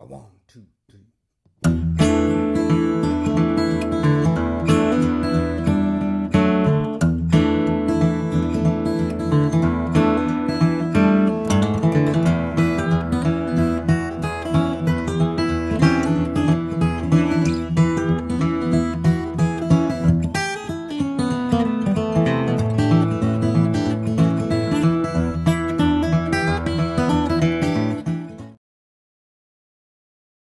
1, 2, 3.